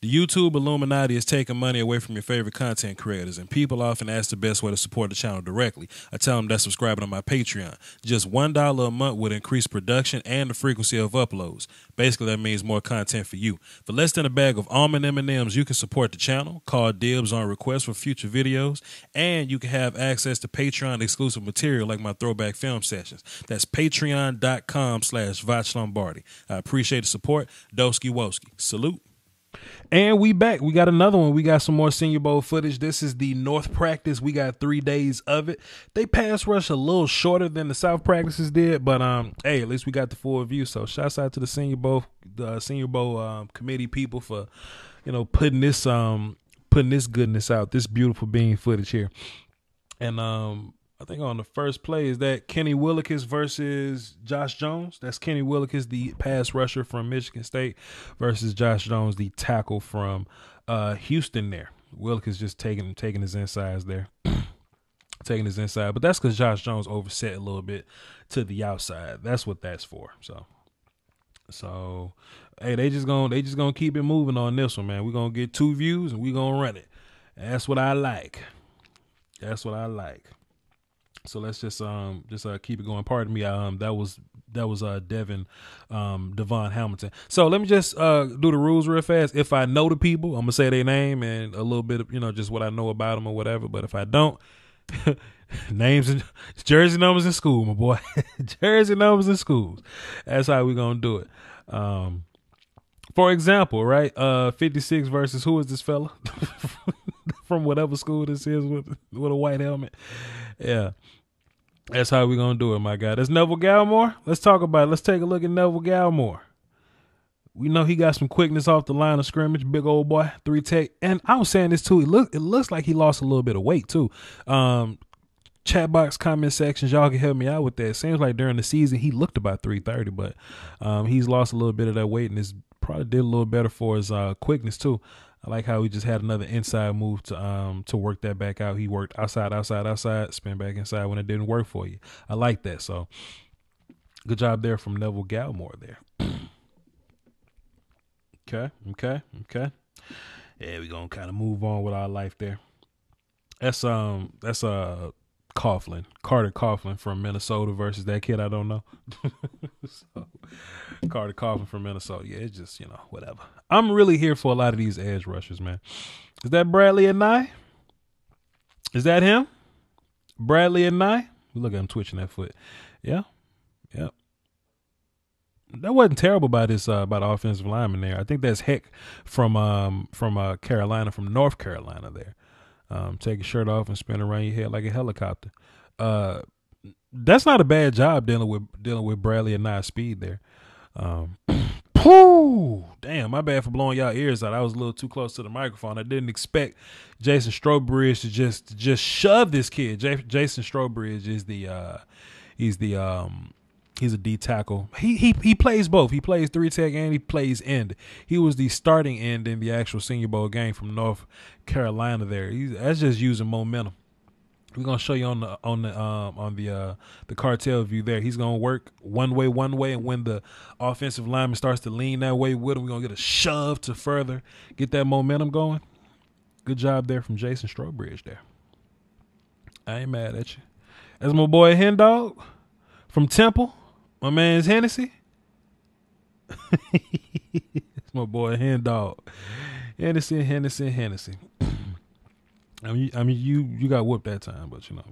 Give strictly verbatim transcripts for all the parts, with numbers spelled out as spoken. The YouTube Illuminati is taking money away from your favorite content creators, and people often ask the best way to support the channel directly. I tell them that's subscribing on my Patreon. Just one dollar a month would increase production and the frequency of uploads. Basically, that means more content for you. For less than a bag of almond M and M's, you can support the channel, call dibs on requests for future videos, and you can have access to Patreon-exclusive material like my throwback film sessions. That's patreon.com slash Voch Lombardi. I appreciate the support. Doski Woski. Salute. And we back. We got another one. We got some more Senior Bowl footage. This is the North practice. We got three days of it. They pass rush a little shorter than the South practices did, but um, hey, at least we got the full view. So shouts out to the Senior Bowl, the Senior Bowl um, committee people for, you know, putting this um, putting this goodness out. This beautiful bean footage here. And um, I think on the first play is that Kenny Willekes versus Josh Jones. That's Kenny Willekes, the pass rusher from Michigan State, versus Josh Jones, the tackle from uh, Houston there. Willekes just taking taking his insides there, taking his inside. But that's because Josh Jones overset a little bit to the outside. That's what that's for. So, so hey, they just gonna they just gonna keep it moving on this one, man. We're gonna get two views and we're gonna run it. And that's what I like. That's what I like. So let's just um just uh, keep it going. Pardon me. Um, that was that was uh Devin, um DaVon Hamilton. So let me just uh do the rules real fast. If I know the people, I'm gonna say their name and a little bit of, you know, just what I know about them or whatever. But if I don't, names and jersey numbers in school, my boy. Jersey numbers in schools. That's how we gonna do it. Um, for example, right? Uh, fifty-six versus who is this fella? From whatever school this is with with a white helmet. Yeah. That's how we're going to do it, my guy. That's Neville Gallimore. Let's talk about it. Let's take a look at Neville Gallimore. We know he got some quickness off the line of scrimmage. Big old boy. Three tech. And I was saying this, too. It, look, it looks like he lost a little bit of weight, too. Um, chat box, comment sections, y'all can help me out with that. Seems like during the season he looked about three thirty, but um, he's lost a little bit of that weight and it's probably did a little better for his uh, quickness, too. I like how he just had another inside move to um to work that back out. He worked outside, outside, outside, spin back inside when it didn't work for you. I like that. So good job there from Neville Gallimore there. Okay, okay, okay. Yeah, we're gonna kind of move on with our life there. That's um that's uh Coughlin, Carter Coughlin from Minnesota versus that kid I don't know. So, Carter Coughlin from Minnesota. Yeah, it's just, you know, whatever. I'm really here for a lot of these edge rushers, man. Is that Bradlee Anae? Is that him? Bradlee Anae? Look at him twitching that foot. Yeah. Yep. That wasn't terrible by this uh, by the offensive lineman there. I think that's Heck from um from uh, Carolina, from North Carolina there. Um, take your shirt off and spin around your head like a helicopter. Uh, that's not a bad job dealing with dealing with Bradlee Anae's speed there. Um, pooh, damn, my bad for blowing y'all ears out. I was a little too close to the microphone. I didn't expect Jason Strowbridge to just just shove this kid. J Jason Strowbridge is the uh, he's the um, he's a D tackle. He he he plays both. He plays three tech and he plays end. He was the starting end in the actual Senior Bowl game from North Carolina there. He's, that's just using momentum. We're gonna show you on the on the um on the uh the cartel view there. He's gonna work one way, one way, and when the offensive lineman starts to lean that way with him, we're gonna get a shove to further get that momentum going. Good job there from Jason Strowbridge there. I ain't mad at you. That's my boy Hen Dog from Temple. My man's Hennessy. That's my boy Hen Dog. Hennessy, Hennessy, Hennessy. I mean, I mean, you you got whooped that time, but you know,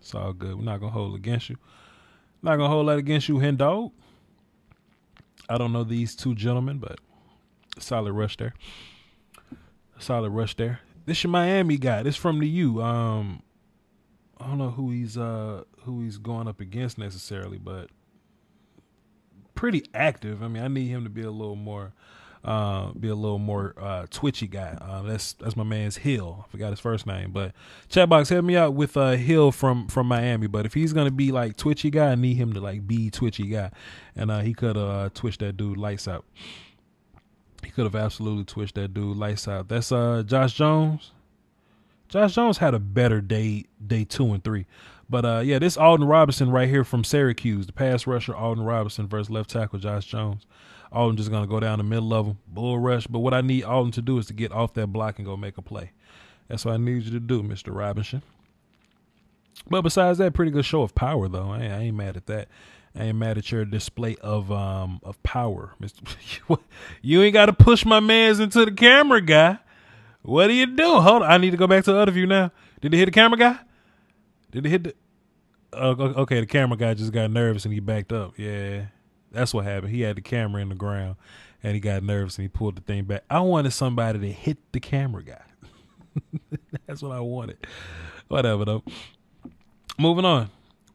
it's all good. We're not gonna hold against you. Not gonna hold that against you, Hen Dog. I don't know these two gentlemen, but solid rush there. Solid rush there. This your Miami guy. This from the U. Um, I don't know who he's uh who he's going up against necessarily, but pretty active. I mean, I need him to be a little more. Uh, be a little more uh, twitchy guy. Uh, that's that's my man's Hill. I forgot his first name, but chat box, help me out with uh, Hill from from Miami. But if he's gonna be like twitchy guy, I need him to like be twitchy guy, and uh, he could uh twitch that dude lights out. He could have absolutely twitched that dude lights out. That's uh Josh Jones. Josh Jones had a better day, day two and three. But, uh, yeah, this Alton Robinson right here from Syracuse, the pass rusher Alton Robinson versus left tackle Josh Jones. Alton just going to go down the middle of him, bull rush. But what I need Alton to do is to get off that block and go make a play. That's what I need you to do, Mister Robinson. But besides that, pretty good show of power, though. I ain't, I ain't mad at that. I ain't mad at your display of um of power, Mister You ain't got to push my mans into the camera, guy. What do you do? Hold on. I need to go back to the other view now. Did it hit the camera guy? Did it hit the... Uh, okay, the camera guy just got nervous and he backed up. Yeah, that's what happened. He had the camera in the ground and he got nervous and he pulled the thing back. I wanted somebody to hit the camera guy. That's what I wanted. Whatever, though. Moving on.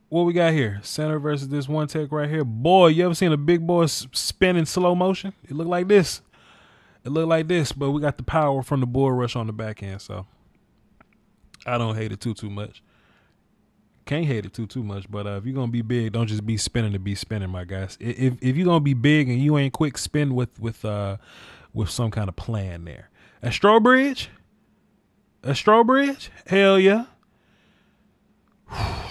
What we got here? Center versus this one tech right here. Boy, you ever seen a big boy spin in slow motion? It looked like this. It looked like this, but we got the power from the bull rush on the back end, so I don't hate it too, too much. Can't hate it too, too much, but uh, if you're going to be big, don't just be spinning to be spinning, my guys. If if you're going to be big and you ain't quick, spin with with uh, with some kind of plan there. A Strowbridge? A Strowbridge? Hell yeah.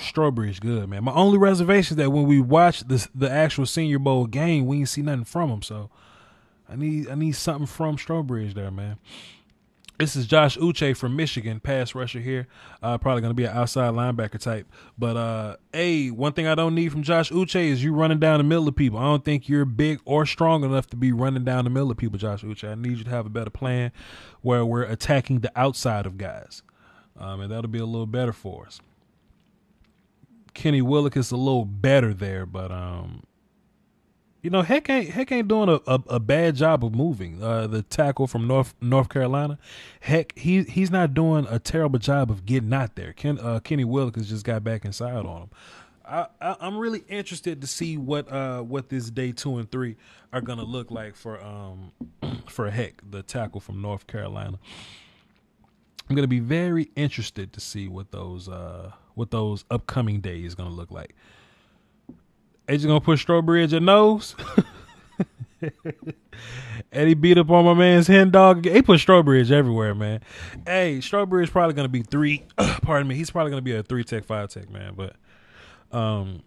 Strowbridge good, man. My only reservation is that when we watch this, the actual Senior Bowl game, we ain't see nothing from him. So I need I need something from Strowbridge there, man. This is Josh Uche from Michigan, pass rusher here. Uh, probably going to be an outside linebacker type. But, uh, hey, one thing I don't need from Josh Uche is you running down the middle of people. I don't think you're big or strong enough to be running down the middle of people, Josh Uche. I need you to have a better plan where we're attacking the outside of guys. Um, and that'll be a little better for us. Kenny Willekes is a little better there, but um, you know, Heck ain't Heck ain't doing a, a, a bad job of moving. Uh, the tackle from North North Carolina, Heck he he's not doing a terrible job of getting out there. Ken, uh, Kenny Willekes just got back inside on him. I, I I'm really interested to see what uh what this day two and three are gonna look like for um for Heck, the tackle from North Carolina. I'm gonna be very interested to see what those uh. what those upcoming days is going to look like. They just going to put Strawberry at your nose. And he beat up on my man's hen dog. They put Strawberries everywhere, man. Hey, Strawberry's probably going to be three. Pardon me. He's probably going to be a three tech, five tech, man. But um,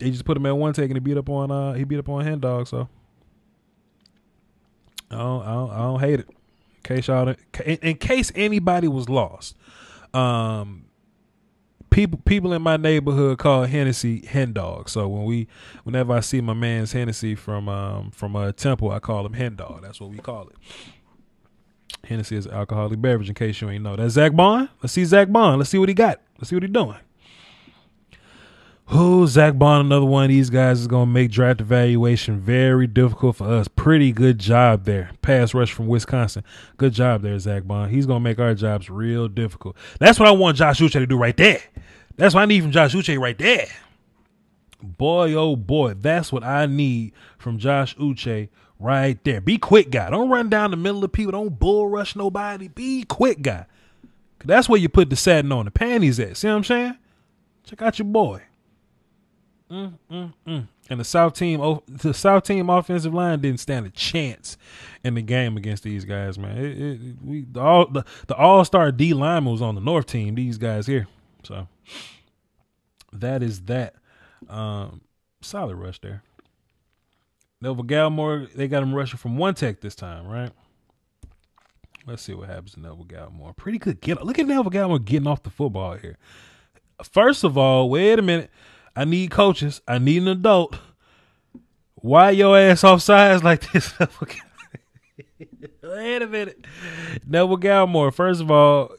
they just put him at one tech and he beat up on, uh, he beat up on hen dog. So I don't, I don't, I don't hate it. In case y'all, in, in case anybody was lost. Um, People people in my neighborhood call Hennessy hen dog. So when we whenever I see my man's Hennessy from um from a uh, Temple, I call him hen dog. That's what we call it. Hennessy is an alcoholic beverage, in case you ain't know. That's Zack Baun. Let's see Zack Baun. Let's see what he got. Let's see what he doing. Oh, Zack Baun, another one of these guys is gonna make draft evaluation very difficult for us. Pretty good job there. Pass rush from Wisconsin. Good job there, Zack Baun. He's gonna make our jobs real difficult. That's what I want Josh Uche to do right there. That's what I need from Josh Uche right there. Boy, oh boy, that's what I need from Josh Uche right there. Be quick, guy. Don't run down the middle of people. Don't bull rush nobody. Be quick, guy. That's where you put the satin on the panties at. See what I'm saying? Check out your boy. Mm, mm, mm. And the South team, the South team offensive line didn't stand a chance in the game against these guys, man. It, it, we the all the, the all star D lineman was on the North team. These guys here, so that is that. Um, solid rush there. Neville Gallimore, they got him rushing from one tech this time, right? Let's see what happens to Neville Gallimore. Pretty good get. Look at Neville Gallimore getting off the football here. First of all, wait a minute. I need coaches. I need an adult. Why your ass off sides like this? Wait a minute. Neville Gallimore, first of all,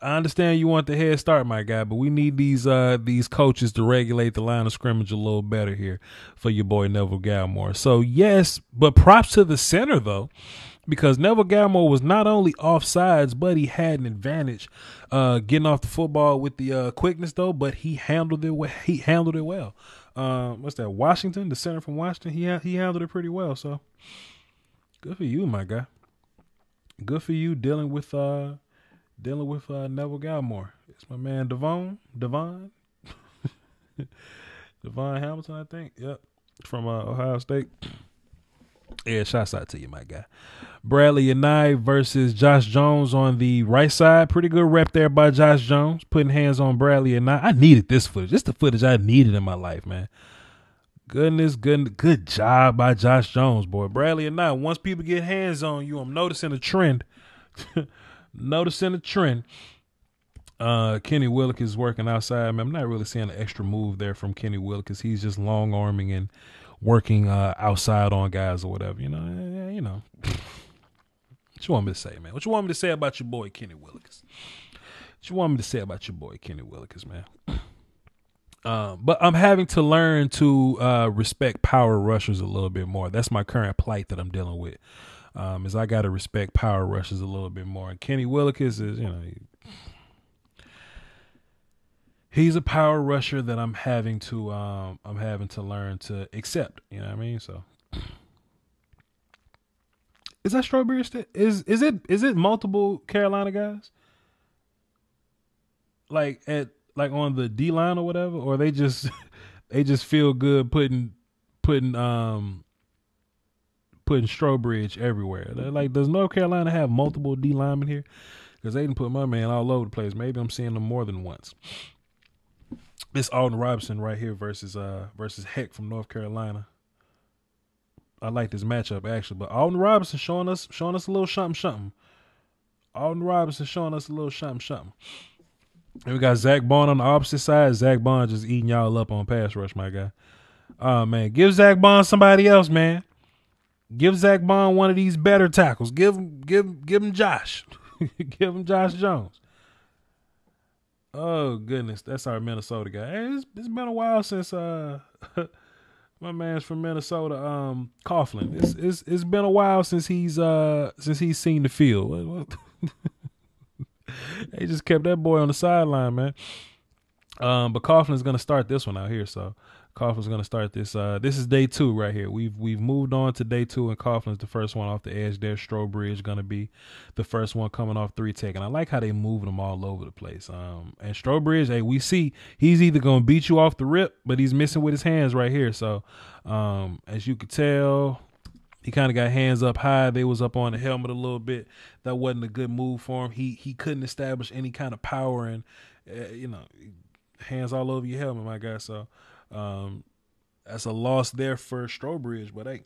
I understand you want the head start, my guy, but we need these uh, these coaches to regulate the line of scrimmage a little better here for your boy Neville Gallimore. So, yes, but props to the center, though, because Neville Gallimore was not only off sides, but he had an advantage uh, getting off the football with the uh, quickness, though. But he handled it well. He handled it well. Uh, what's that? Washington, the center from Washington. He ha he handled it pretty well. So good for you, my guy. Good for you dealing with uh, dealing with uh, Neville Gallimore. It's my man DaVon DaVon DaVon Hamilton, I think. Yep, from uh, Ohio State. Yeah, shouts out to you, my guy. Bradlee Anae versus Josh Jones on the right side. Pretty good rep there by Josh Jones, putting hands on Bradlee Anae. I needed this footage. This is the footage I needed in my life, man. Goodness, good, good job by Josh Jones, boy. Bradlee Anae, once people get hands on you, I'm noticing a trend. noticing a trend. Uh, Kenny Willekes is working outside. I mean, I'm not really seeing an extra move there from Kenny Willekes. He's just long arming and working uh, outside on guys or whatever. You know, you know. What you want me to say, man? What you want me to say about your boy Kenny Willekes? What you want me to say about your boy Kenny Willekes, man? Um, but I'm having to learn to uh, respect power rushers a little bit more. That's my current plight that I'm dealing with. Um, is I got to respect power rushers a little bit more. And Kenny Willekes is, you know. He, He's a power rusher that I'm having to um, I'm having to learn to accept. You know what I mean? So is that Strowbridge? St- is is it is it multiple Carolina guys? Like at like on the D line or whatever, or they just they just feel good putting putting um putting Strowbridge everywhere. They're like, does North Carolina have multiple D linemen here? Because they didn't put my man all over the place. Maybe I'm seeing them more than once. This Alton Robinson right here versus uh versus Heck from North Carolina. I like this matchup actually, but Alton Robinson showing us showing us a little something something. Alton Robinson showing us a little something something. And we got Zack Baun on the opposite side. Zack Baun just eating y'all up on pass rush, my guy. Oh man, give Zack Baun somebody else, man. Give Zack Baun one of these better tackles. Give him give give him Josh. Give him Josh Jones. Oh, goodness. That's our Minnesota guy. Hey, it's, it's been a while since uh, my man's from Minnesota, um, Coughlin. It's, it's, it's been a while since he's uh, since he's seen the field. They just kept that boy on the sideline, man. Um, but Coughlin's going to start this one out here. So Coughlin's going to start this. Uh, this is day two right here. We've we've moved on to day two, and Coughlin's the first one off the edge there. Strowbridge going to be the first one coming off three tech, and I like how they moving them all over the place. Um, and Strowbridge, hey, we see he's either going to beat you off the rip, but he's missing with his hands right here. So um, as you could tell, he kind of got hands up high. They was up on the helmet a little bit. That wasn't a good move for him. He he couldn't establish any kind of power, and uh, you know, hands all over your helmet, my guy. So. Um, that's a loss there for Strowbridge, but hey,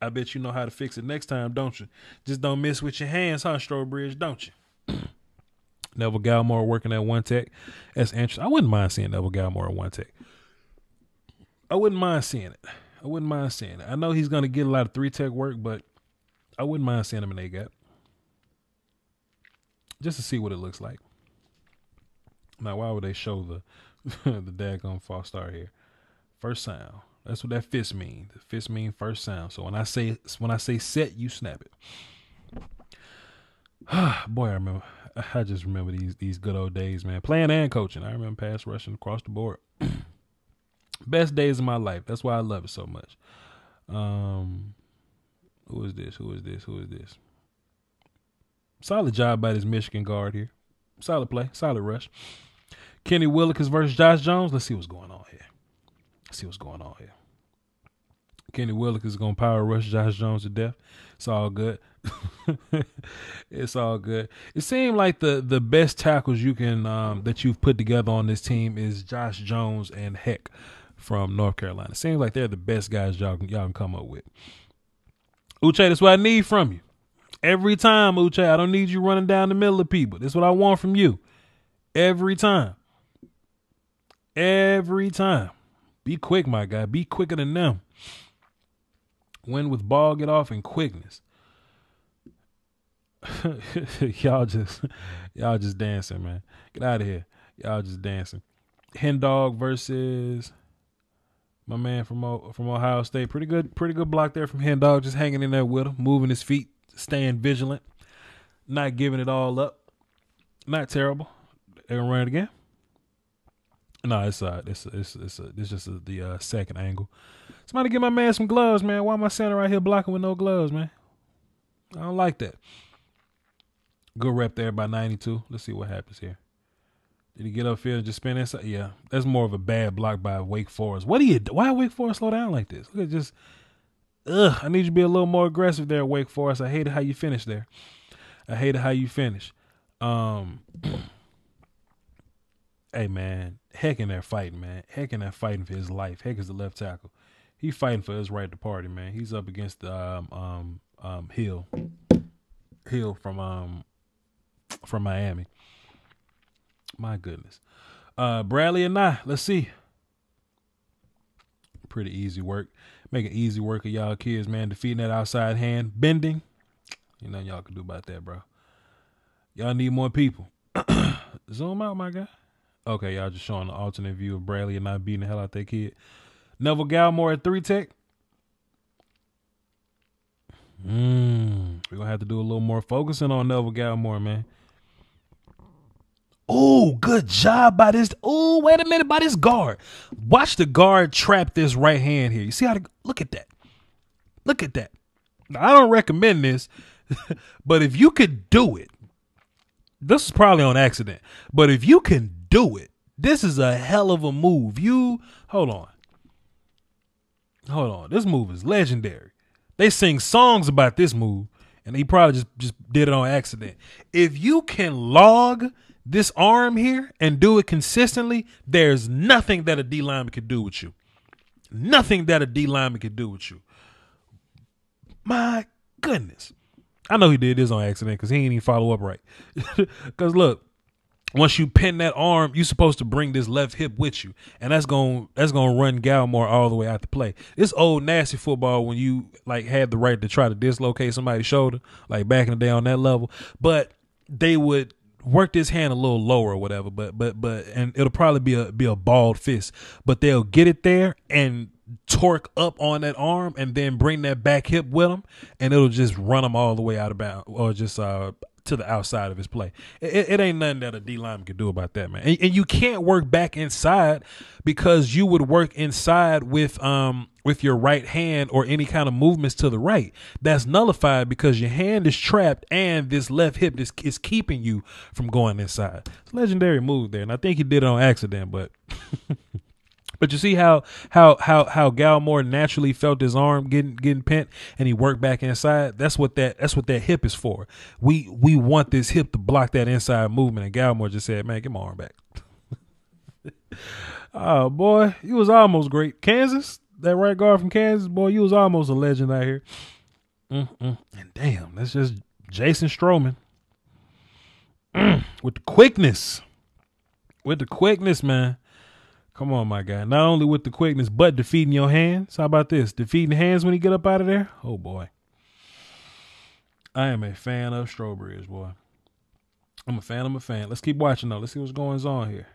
I bet you know how to fix it next time, don't you? Just don't miss with your hands, huh, Strowbridge, don't you? Neville Gallimore working at one tech. That's interesting. I wouldn't mind seeing Neville Gallimore at one tech. I wouldn't mind seeing it. I wouldn't mind seeing it. I know he's going to get a lot of three tech work, but I wouldn't mind seeing him in a gap just to see what it looks like. Now, why would they show the the daggone false start here? First sound. That's what that fist means. The fist mean first sound. So when I say when I say set, you snap it. Boy, I remember. I just remember these these good old days, man. Playing and coaching. I remember pass rushing across the board. Best days of my life. That's why I love it so much. Um, who is this? Who is this? Who is this? Solid job by this Michigan guard here. Solid play. Solid rush. Kenny Willekes versus Josh Jones. Let's see what's going on here. Let's see what's going on here. Kenny Willekes is going to power rush Josh Jones to death. It's all good. It's all good. It seemed like the, the best tackles you can um, that you've put together on this team is Josh Jones and Heck from North Carolina. It seems like they're the best guys y'all can, y'all can come up with. Uche, that's what I need from you. Every time, Uche, I don't need you running down the middle of people. That's what I want from you. Every time. Every time. Be quick, my guy. Be quicker than them. Win with ball, get off, and quickness. y'all just y'all just dancing, man. Get out of here. Y'all just dancing. Hendog versus my man from o- from Ohio State. Pretty good, pretty good block there from Hendog. Just hanging in there with him, moving his feet, staying vigilant, not giving it all up. Not terrible. They're gonna run it again. No, it's uh, it's it's it's uh, it's just uh, the uh, second angle. Somebody get my man some gloves, man. Why am I standing right here blocking with no gloves, man? I don't like that. Good rep there by ninety-two. Let's see what happens here. Did he get upfield and just spin inside? Yeah, that's more of a bad block by Wake Forest. What do you? Why Wake Forest slow down like this? Look at just Ugh, I need you to be a little more aggressive there, Wake Forest. I hated how you finished there. I hated how you finished. Um, hey, man, Heck in that fighting, man. Heck in that fighting for his life. Heck is the left tackle. He's fighting for his right to party, man. He's up against um, um, um, Hill. Hill from um, from Miami. My goodness. Uh, Bradlee Anae, let's see. Pretty easy work. Make an easy work of y'all kids, man. Defeating that outside hand. Bending. Ain't nothing y'all can do about that, bro. Y'all need more people. Zoom out, my guy. Okay, y'all just showing the alternate view of Bradlee and not beating the hell out that kid. Neville Gallimore at three tech. Mm, we're going to have to do a little more focusing on Neville Gallimore, man. Oh, good job by this. Oh, wait a minute, by this guard. Watch the guard trap this right hand here. You see how to look at that. Look at that. Now, I don't recommend this, but if you could do it, this is probably on accident, but if you can do it, this is a hell of a move. You, hold on. Hold on. This move is legendary. They sing songs about this move, and he probably just, just did it on accident. If you can log this arm here and do it consistently, there's nothing that a D lineman could do with you. Nothing that a D lineman could do with you. My goodness. I know he did this on accident because he ain't even follow up right. Because look, once you pin that arm, you're supposed to bring this left hip with you. And that's going that's gonna run Gallimore all the way out the play. This old nasty football when you like had the right to try to dislocate somebody's shoulder, like back in the day on that level. But they would work this hand a little lower or whatever, but but but and it'll probably be a be a balled fist. But they'll get it there and torque up on that arm and then bring that back hip with them, and it'll just run them all the way out of bounds or just uh to the outside of his play. It, it ain't nothing that a D lineman can do about that, man. And, and you can't work back inside because you would work inside with um with your right hand or any kind of movements to the right. That's nullified because your hand is trapped and this left hip is, is keeping you from going inside. It's a legendary move there, and I think he did it on accident, but but you see how how how how Gallimore naturally felt his arm getting getting pent and he worked back inside. That's what that that's what that hip is for. We we want this hip to block that inside movement, and Gallimore just said, "Man, get my arm back." Oh boy, you was almost great, Kansas. That right guard from Kansas, boy, you was almost a legend out here. Mm-mm. And damn, that's just Jason Strowman mm. with the quickness, with the quickness, man. Come on, my guy. Not only with the quickness, but defeating your hands. How about this? Defeating hands when he get up out of there. Oh boy, I am a fan of Strowbridge, boy. I'm a fan. I'm a fan. Let's keep watching though. Let's see what's going on here.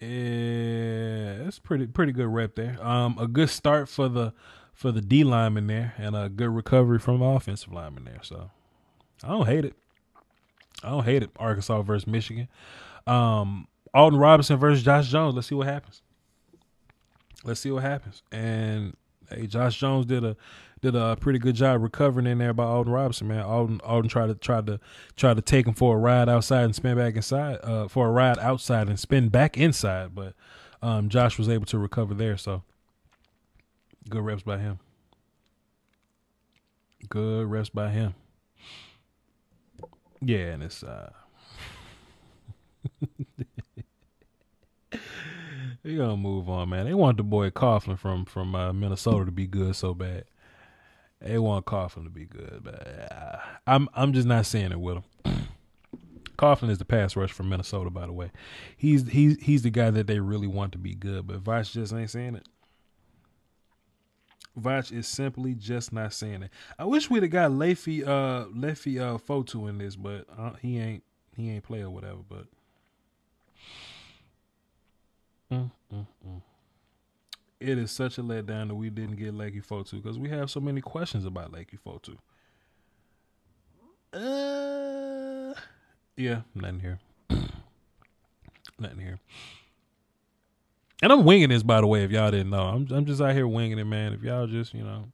Yeah, that's pretty pretty good rep there. Um, a good start for the for the D lineman there, and a good recovery from the offensive lineman there. So I don't hate it. I don't hate it. Arkansas versus Michigan. Um, Alton Robinson versus Josh Jones. Let's see what happens. Let's see what happens. And hey, Josh Jones did a did a pretty good job recovering in there by Alton Robinson, man. Alton Alton tried to try to try to take him for a ride outside and spin back inside, uh, for a ride outside and spin back inside, but um, Josh was able to recover there. So good reps by him. Good reps by him. Yeah, and it's uh, we gonna move on, man. They want the boy Coughlin from from uh, Minnesota to be good so bad. They want Coughlin to be good, but I'm I'm just not seeing it with him. Coughlin is the pass rush from Minnesota, by the way. He's he's he's the guy that they really want to be good, but Voch just ain't seeing it. Voch is simply just not seeing it. I wish we'd have got Leafy uh Leafy uh Fotu in this, but uh, he ain't he ain't play or whatever. But mm, mm, mm. It is such a letdown that we didn't get Lucky Fotu because we have so many questions about Lucky Fotu. Uh, yeah, nothing here. Nothing here. And I'm winging this, by the way, if y'all didn't know. I'm I'm just out here winging it, man. If y'all just, you know,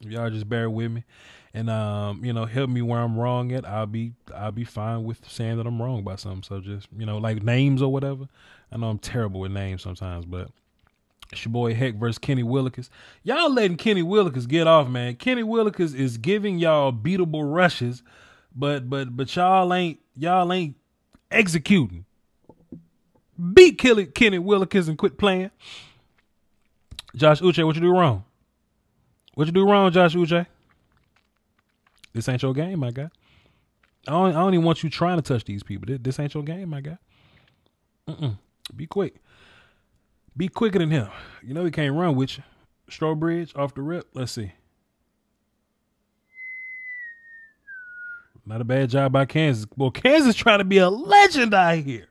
if y'all just bear with me and, um, you know, help me where I'm wrong at, I'll be, I'll be fine with saying that I'm wrong about something. So just, you know, like names or whatever. I know I'm terrible with names sometimes, but It's your boy Heck versus Kenny Willekes. Y'all letting Kenny Willekes get off, man. Kenny Willekes is giving y'all beatable rushes, but but but y'all ain't y'all ain't executing. Beat Kenny Willekes and quit playing. Josh Uche, what you do wrong? What you do wrong, Josh Uche? This ain't your game, my guy. I don't, I don't even want you trying to touch these people. This, this ain't your game, my guy. Mm-mm. Be quick. Be quicker than him. You know he can't run with you. Strowbridge off the rip. Let's see. Not a bad job by Kansas. Boy, Kansas trying to be a legend out here.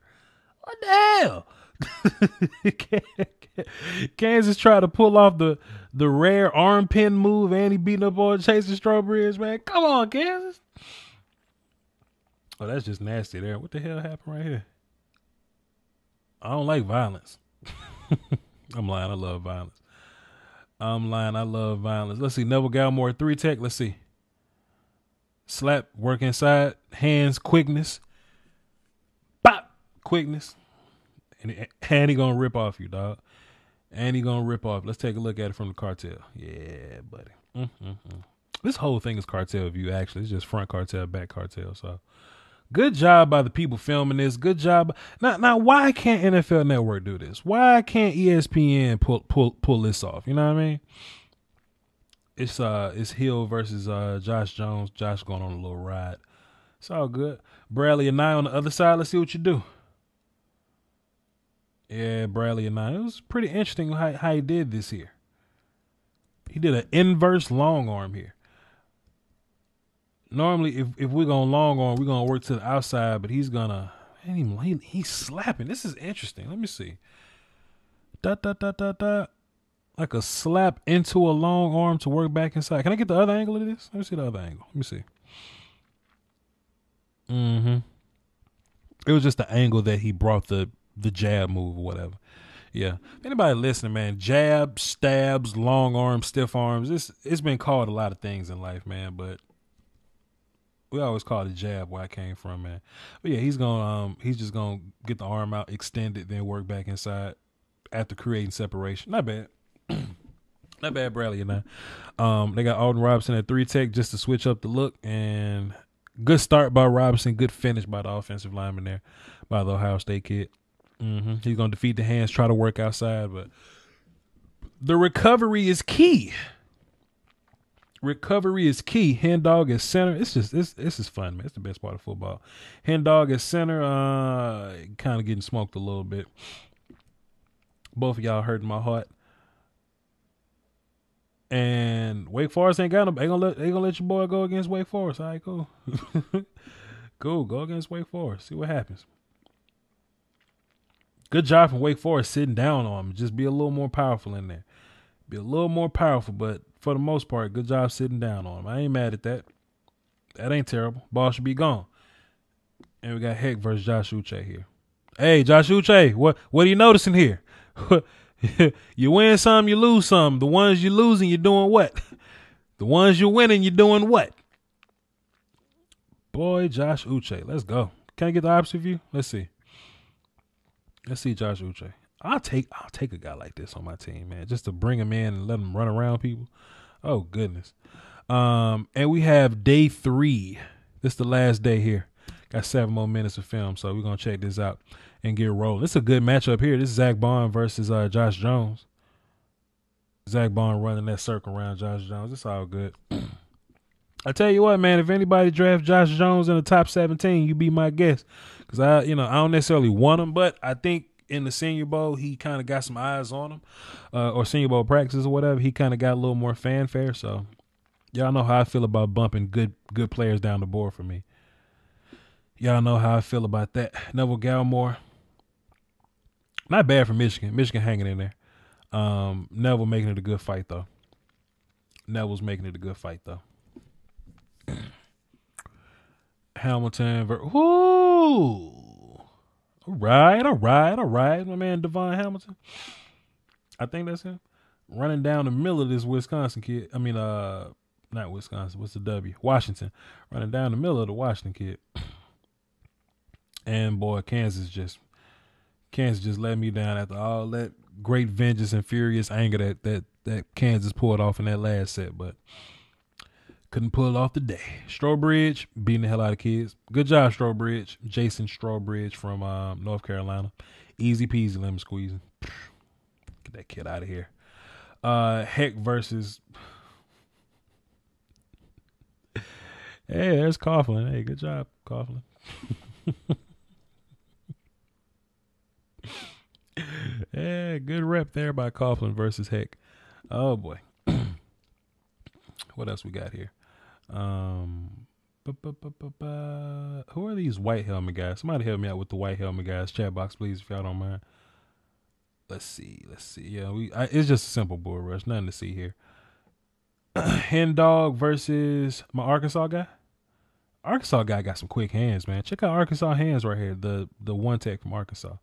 What the hell? Kansas tried to pull off the, the rare arm pin move, and he beating up on Jason Strowbridge, man. Come on, Kansas. Oh, that's just nasty there. What the hell happened right here? I don't like violence. I'm lying. I love violence. I'm lying. I love violence. Let's see. Neville Gallimore, three tech. Let's see. Slap, work inside, hands, quickness. Bop, quickness. And, and he going to rip off you, dog. And he going to rip off. Let's take a look at it from the cartel. Yeah, buddy. Mm-hmm. This whole thing is cartel view, actually. It's just front cartel, back cartel. So good job by the people filming this. Good job. Now, now, why can't N F L Network do this? Why can't E S P N pull pull pull this off? You know what I mean? It's uh, it's Hill versus uh, Josh Jones. Josh going on a little ride. It's all good. Bradlee Anae on the other side. Let's see what you do. Yeah, Bradlee Anae. It was pretty interesting how how he did this here. He did an inverse long arm here. Normally, if, if we're going long on, we're going to work to the outside, but he's going to... He, he's slapping. This is interesting. Let me see. Dot, dot, dot, dot, dot. Like a slap into a long arm to work back inside. Can I get the other angle of this? Let me see the other angle. Let me see. Mm-hmm. It was just the angle that he brought the, the jab move or whatever. Yeah. If anybody listening, man, jab, stabs, long arms, stiff arms. It's, it's been called a lot of things in life, man, but... We always call it a jab where I came from, man. But yeah, he's gonna um he's just gonna get the arm out, extend it, then work back inside after creating separation. Not bad. Not bad, Bradlee Anae. Um they got Alton Robinson at three tech just to switch up the look, and good start by Robinson, good finish by the offensive lineman there, by the Ohio State kid. Mm-hmm. He's gonna defeat the hands, try to work outside, but the recovery is key. Recovery is key. Hen dog is center. It's just this. This is fun, man. It's the best part of football. Hen dog is center. Uh, kind of getting smoked a little bit. Both of y'all hurting my heart. And Wake Forest ain't got them. They gonna let they gonna let your boy go against Wake Forest. All right, cool, cool. Go against Wake Forest. See what happens. Good job from Wake Forest sitting down on him. Just be a little more powerful in there. Be a little more powerful, but. For the most part, good job sitting down on him. I ain't mad at that. That ain't terrible. Ball should be gone. And we got Heck versus Josh Uche here. Hey, Josh Uche, what, what are you noticing here? You win some, you lose some. The ones you losing, you're doing what? The ones you're winning, you're doing what? Boy, Josh Uche, let's go. Can I get the opposite view? Let's see. Let's see Josh Uche. I'll take I'll take a guy like this on my team, man, just to bring him in and let him run around people. Oh, goodness. Um, and we have day three. This is the last day here. Got seven more minutes of film, so we're going to check this out and get rolling. It's a good matchup here. This is Zack Baun versus uh, Josh Jones. Zack Baun running that circle around Josh Jones. It's all good. I tell you what, man, if anybody drafts Josh Jones in the top seventeen, you be my guest. Because, I, you know, I don't necessarily want him, but I think, in the Senior Bowl, he kind of got some eyes on him, uh, or Senior Bowl practices or whatever. He kind of got a little more fanfare. So, y'all know how I feel about bumping good good players down the board for me. Y'all know how I feel about that. Neville Gallimore, not bad for Michigan. Michigan hanging in there. Um, Neville making it a good fight though. Neville's making it a good fight though. Hamilton, ver- ooh. All right, all right, all right. My man, DaVon Hamilton. I think that's him. Running down the middle of this Wisconsin kid. I mean, uh, not Wisconsin. What's the W? Washington. Running down the middle of the Washington kid. And, boy, Kansas just Kansas just let me down after all that great vengeance and furious anger that that that Kansas pulled off in that last set, but couldn't pull it off today. Strowbridge beating the hell out of kids. Good job, Strowbridge. Jason Strowbridge from um, North Carolina. Easy peasy lemon squeezing. Get that kid out of here. Uh, Heck versus. Hey, there's Coughlin. Hey, good job, Coughlin. Yeah, good rep there by Coughlin versus Heck. Oh boy. What else we got here? Um, bu- bu- bu- bu- bu- who are these white helmet guys? Somebody help me out with the white helmet guys. Chat box, please, if y'all don't mind. Let's see. Let's see. Yeah, we. I, it's just a simple bull rush. Nothing to see here. Hen Dog versus my Arkansas guy. Arkansas guy got some quick hands, man. Check out Arkansas hands right here. The the one tech from Arkansas.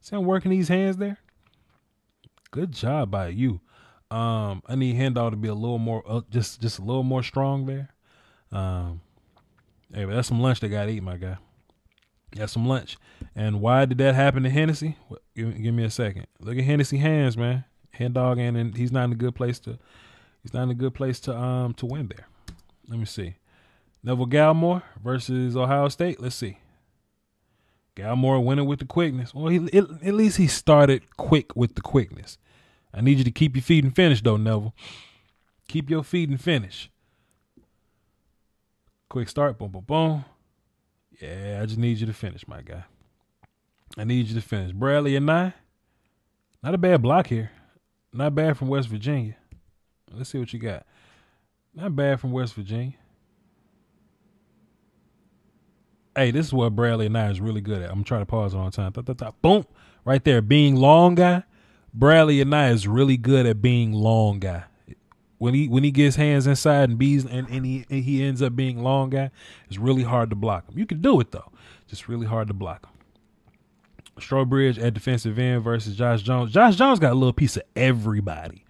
See him working these hands there? Good job by you. Um, I need Hendall to be a little more, uh, just just a little more strong there. Um, hey, but that's some lunch they got to eat, my guy. That's some lunch. And why did that happen to Hennessy? Well, give, give me a second. Look at Hennessy hands, man. Hendall and, and he's not in a good place to. He's not in a good place to um to win there. Let me see. Neville Gallimore versus Ohio State. Let's see. Gallimore winning with the quickness. Well, he it, at least he started quick with the quickness. I need you to keep your feet and finish, though, Neville. Keep your feet and finish. Quick start, boom, boom, boom. Yeah, I just need you to finish, my guy. I need you to finish. Bradlee Anae, not a bad block here. Not bad from West Virginia. Let's see what you got. Not bad from West Virginia. Hey, this is what Bradlee Anae is really good at. I'm trying to pause it all the time. Th- th- th- boom, right there. Being long, guy. Bradlee Anae is really good at being long guy. When he when he gets hands inside and bees and, and he and he ends up being long guy, it's really hard to block him. You can do it though. Just really hard to block him. Strowbridge at defensive end versus Josh Jones. Josh Jones got a little piece of everybody.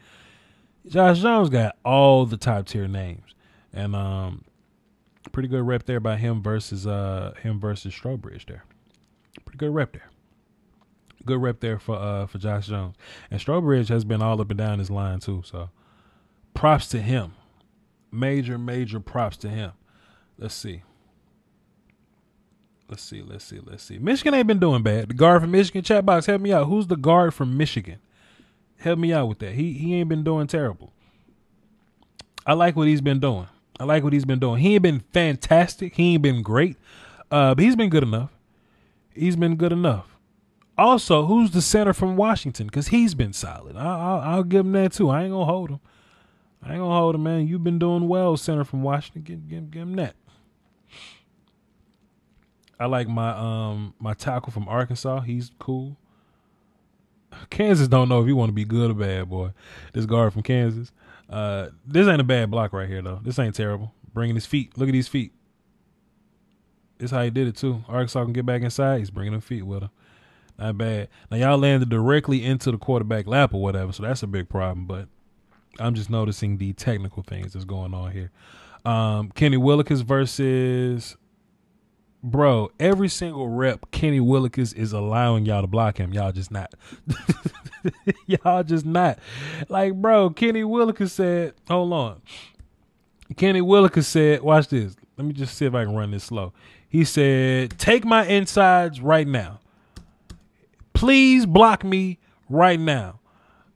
Josh Jones got all the top tier names. And um pretty good rep there by him versus uh him versus Strowbridge there. Pretty good rep there. Good rep there for uh for Josh Jones. And Strowbridge has been all up and down his line too, so props to him. Major, major props to him. Let's see. Let's see, let's see, let's see. Michigan ain't been doing bad. The guard from Michigan, chat box, help me out. Who's the guard from Michigan? Help me out with that. He he ain't been doing terrible. I like what he's been doing. I like what he's been doing. He ain't been fantastic. He ain't been great. Uh, but he's been good enough. He's been good enough. Also, who's the center from Washington? Because he's been solid. I'll, I'll, I'll give him that, too. I ain't going to hold him. I ain't going to hold him, man. You've been doing well, center from Washington. Give, give, give him that. I like my um my tackle from Arkansas. He's cool. Kansas don't know if you want to be good or bad, boy. This guard from Kansas. Uh, this ain't a bad block right here, though. This ain't terrible. Bringing his feet. Look at these feet. This how he did it, too. Arkansas can get back inside. He's bringing them feet with him. Not bad. Now, y'all landed directly into the quarterback lap or whatever, so that's a big problem. But I'm just noticing the technical things that's going on here. Um, Kenny Willekes versus – bro, every single rep, Kenny Willekes is allowing y'all to block him. Y'all just not. Y'all just not. Like, bro, Kenny Willekes said – hold on. Kenny Willekes said – watch this. Let me just see if I can run this slow. He said, take my insides right now. Please block me right now.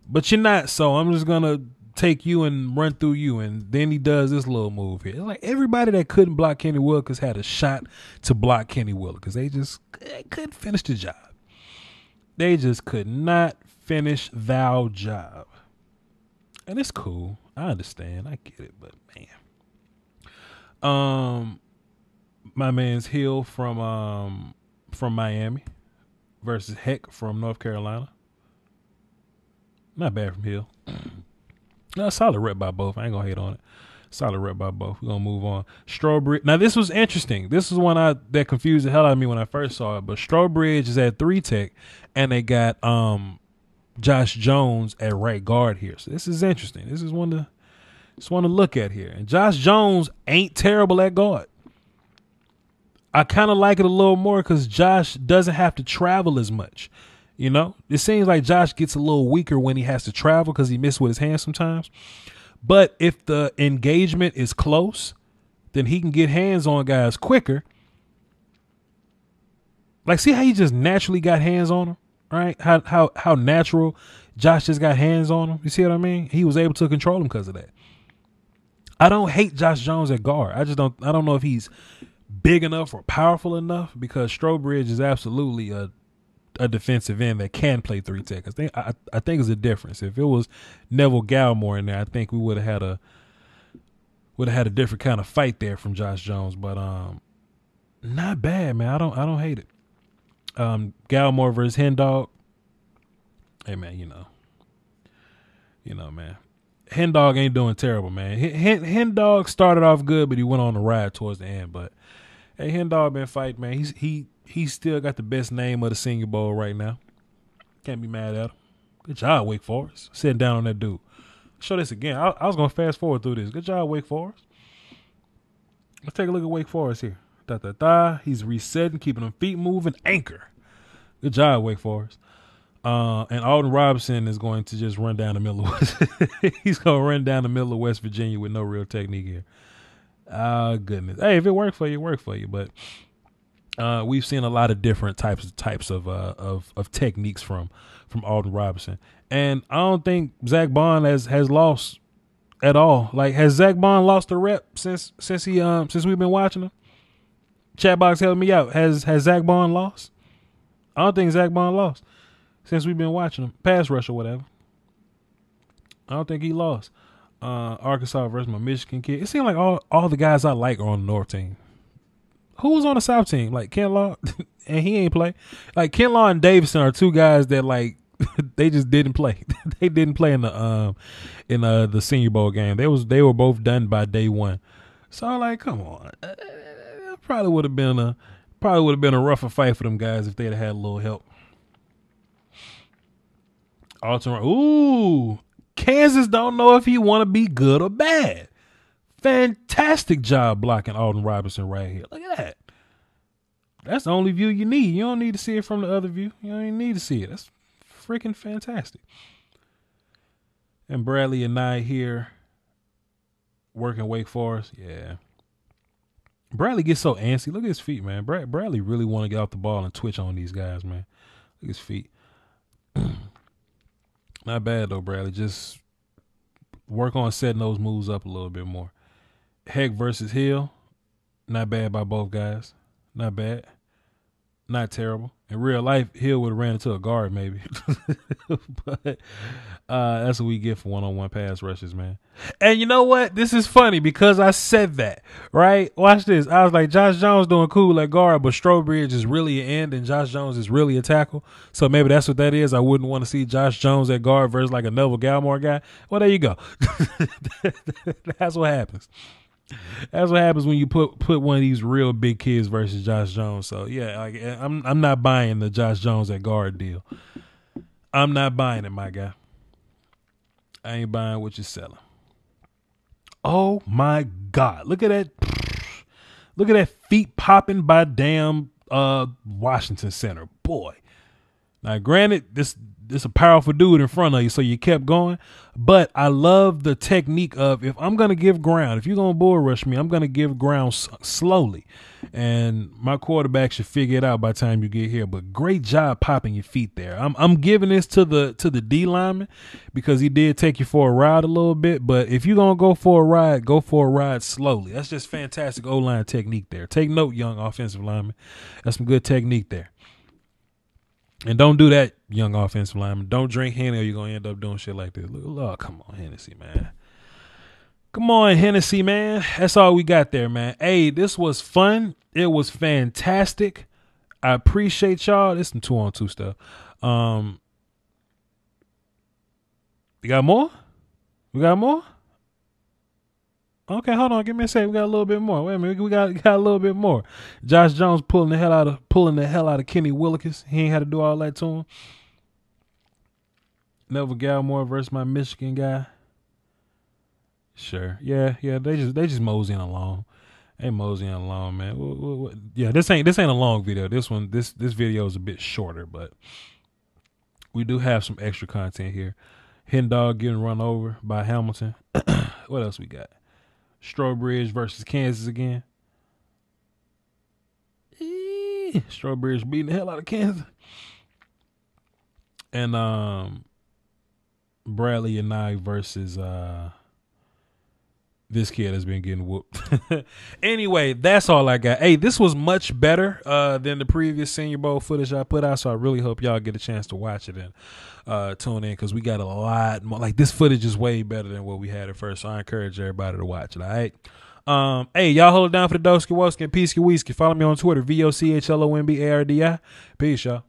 But you're not, so I'm just going to take you and run through you. And then he does this little move here. It's like everybody that couldn't block Kenny Willekes had a shot to block Kenny Willekes. They just they couldn't finish the job. They just could not finish thou job. And it's cool. I understand. I get it. But, man. Um, my man's Hill from um from Miami. Versus Heck from North Carolina. Not bad from Hill. No, solid rep by both. I ain't going to hate on it. Solid rep by both. We're going to move on. Strowbridge. Now, this was interesting. This is one I that confused the hell out of me when I first saw it. But Strowbridge is at three tech, and they got um, Josh Jones at right guard here. So this is interesting. This is one to, it's one to look at here. And Josh Jones ain't terrible at guard. I kind of like it a little more because Josh doesn't have to travel as much. You know, it seems like Josh gets a little weaker when he has to travel because he misses with his hands sometimes. But if the engagement is close, then he can get hands on guys quicker. Like, see how he just naturally got hands on him, right? How how how natural Josh just got hands on him. You see what I mean? He was able to control him because of that. I don't hate Josh Jones at guard. I just don't. I don't know if he's big enough or powerful enough, because Strowbridge is absolutely a a defensive end that can play three tech. I think I, I think it's a difference. If it was Neville Gallimore in there, I think we would have had a would have had a different kind of fight there from Josh Jones. But um, not bad, man. I don't I don't hate it. Um, Gallimore versus Hendog. Hey man, you know, you know, man. Hendog ain't doing terrible, man. Hendog started off good, but he went on a ride towards the end. But hey, Hendog been fighting, man. He's he he still got the best name of the Senior Bowl right now. Can't be mad at him. Good job, Wake Forest, sitting down on that dude. Show this again. I, I was gonna fast forward through this. Good job, Wake Forest. Let's take a look at Wake Forest here. Da da da. He's resetting, keeping them feet moving. Anchor. Good job, Wake Forest. Uh, and Alton Robinson is going to just run down the middle of West. He's going to run down the middle of West Virginia with no real technique here. Ah, uh, goodness. Hey, if it worked for you, it worked for you. But uh, we've seen a lot of different types of types of uh, of, of techniques from from Alton Robinson. And I don't think Zack Baun has, has lost at all. Like, has Zack Baun lost a rep since since he um since we've been watching him? Chatbox, help me out. Has has Zack Baun lost? I don't think Zack Baun lost. Since we've been watching him, pass rush or whatever. I don't think he lost. Uh, Arkansas versus my Michigan kid. It seemed like all, all the guys I like are on the North team. Who was on the South team? Like Ken Law, and he ain't play. Like Ken Law and Davidson are two guys that like they just didn't play. They didn't play in the um in uh, the Senior Bowl game. They was they were both done by day one. So I'm like, come on, uh, probably would have been a probably would have been a rougher fight for them guys if they'd had a little help. Alton, ooh, Kansas don't know if he want to be good or bad. Fantastic job blocking Alton Robinson right here. Look at that. That's the only view you need. You don't need to see it from the other view. You don't even need to see it. That's freaking fantastic. And Bradlee Anae here working Wake Forest. Yeah. Bradlee gets so antsy. Look at his feet, man. Brad Bradlee really want to get off the ball and twitch on these guys, man. Look at his feet. Not bad, though, Bradlee. Just work on setting those moves up a little bit more. Heck versus Hill. Not bad by both guys. Not bad. Not terrible. In real life, Hill would have ran into a guard maybe. But uh, that's what we get for one-on-one pass rushes, man. And you know what? This is funny because I said that, right? Watch this. I was like, Josh Jones doing cool at guard, but Strowbridge is really an end and Josh Jones is really a tackle. So maybe that's what that is. I wouldn't want to see Josh Jones at guard versus like a Neville Gallimore guy. Well, there you go. That's what happens. That's what happens when you put put one of these real big kids versus Josh Jones. So yeah, like I'm I'm not buying the Josh Jones at guard deal. I'm not buying it, my guy. I ain't buying what you're selling. Oh my God! Look at that! Look at that feet popping by damn uh, Washington center, boy. Now, granted, this. It's a powerful dude in front of you, so you kept going. But I love the technique of, if I'm going to give ground, if you're going to bull rush me, I'm going to give ground s- slowly. And my quarterback should figure it out by the time you get here. But great job popping your feet there. I'm I'm giving this to the to the D lineman because he did take you for a ride a little bit. But if you're going to go for a ride, go for a ride slowly. That's just fantastic O-line technique there. Take note, young offensive lineman. That's some good technique there. And don't do that, young offensive lineman. Don't drink Henny or you're going to end up doing shit like this. Oh, come on, Hennessy, man. Come on, Hennessy, man. That's all we got there, man. Hey, this was fun. It was fantastic. I appreciate y'all. This is some two-on-two stuff. Um, you got more? We got more? Okay, hold on. Give me a second. We got a little bit more. Wait a minute. We got, we got a little bit more. Josh Jones pulling the hell out of pulling the hell out of Kenny Willekes. He ain't had to do all that to him. Neville Gallimore versus my Michigan guy. Sure. Yeah, yeah. They just they just moseying along. They moseying along, man. What, what, what? Yeah, this ain't this ain't a long video. This one this this video is a bit shorter, but we do have some extra content here. Hen Dog getting run over by Hamilton. What else we got? Strowbridge versus Kansas again. Eee, Strowbridge beating the hell out of Kansas. And um, Bradlee Anae versus uh, this kid has been getting whooped. Anyway, that's all I got. Hey, this was much better uh, than the previous Senior Bowl footage I put out, so I really hope y'all get a chance to watch it and uh, tune in, because we got a lot more. Like, this footage is way better than what we had at first, so I encourage everybody to watch it, all right? Um, hey, y'all hold it down for the Doski Woski and Peace-Ki-Weeski. Follow me on Twitter, V O C H L O N B A R D I. Peace, y'all.